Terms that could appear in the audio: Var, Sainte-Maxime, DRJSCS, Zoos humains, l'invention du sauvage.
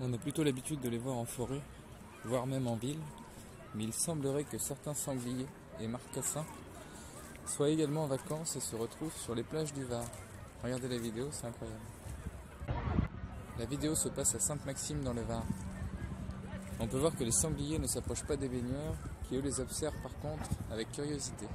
On a plutôt l'habitude de les voir en forêt, voire même en ville, mais il semblerait que certains sangliers et marcassins soient également en vacances et se retrouvent sur les plages du Var. Regardez la vidéo, c'est incroyable. La vidéo se passe à Sainte-Maxime dans le Var. On peut voir que les sangliers ne s'approchent pas des baigneurs, qui eux les observent par contre avec curiosité.